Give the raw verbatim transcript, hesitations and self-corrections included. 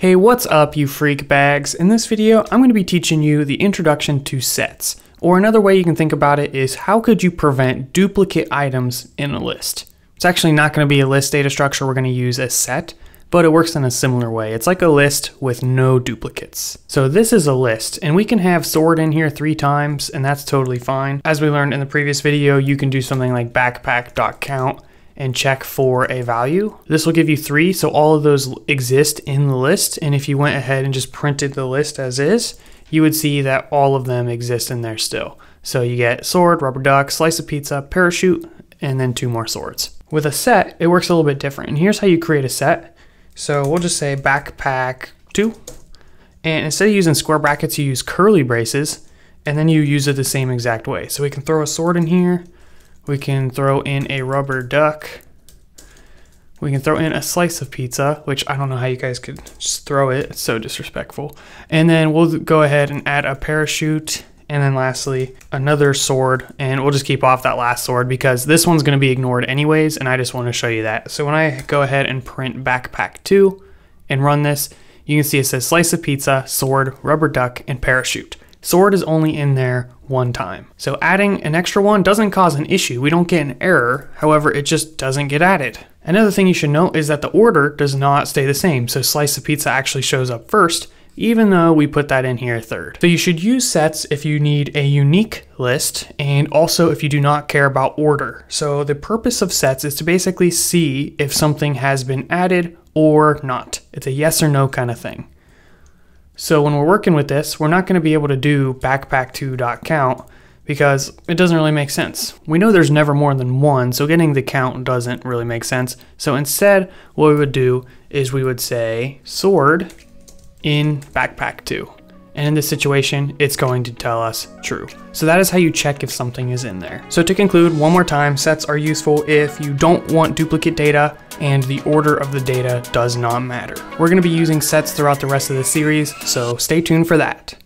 Hey, what's up you freak bags? In this video, I'm going to be teaching you the introduction to sets. Or another way you can think about it is how could you prevent duplicate items in a list? It's actually not going to be a list data structure we're going to use as set, but it works in a similar way. It's like a list with no duplicates. So this is a list, and we can have sort in here three times, and that's totally fine. As we learned in the previous video, you can do something like backpack dot count. And check for a value. This will give you three, so all of those exist in the list, and if you went ahead and just printed the list as is, you would see that all of them exist in there still. So you get sword, rubber duck, slice of pizza, parachute, and then two more swords. With a set, it works a little bit different, and here's how you create a set. So we'll just say backpack two, and instead of using square brackets, you use curly braces, and then you use it the same exact way. So we can throw a sword in here, we can throw in a rubber duck. We can throw in a slice of pizza, which I don't know how you guys could just throw it. It's so disrespectful. And then we'll go ahead and add a parachute. And then lastly, another sword. And we'll just keep off that last sword because this one's going to be ignored anyways. And I just want to show you that. So when I go ahead and print backpack two and run this, you can see it says slice of pizza, sword, rubber duck, and parachute. Sword is only in there one time. So adding an extra one doesn't cause an issue. We don't get an error. However, it just doesn't get added. Another thing you should note is that the order does not stay the same. So slice of pizza actually shows up first, even though we put that in here third. So you should use sets if you need a unique list and also if you do not care about order. So the purpose of sets is to basically see if something has been added or not. It's a yes or no kind of thing. So when we're working with this, we're not going to be able to do backpack two dot count because it doesn't really make sense. We know there's never more than one, so getting the count doesn't really make sense. So instead, what we would do is we would say sword in backpack two. And in this situation, it's going to tell us true. So that is how you check if something is in there. So to conclude, one more time, sets are useful if you don't want duplicate data and the order of the data does not matter. We're going to be using sets throughout the rest of the series, so stay tuned for that.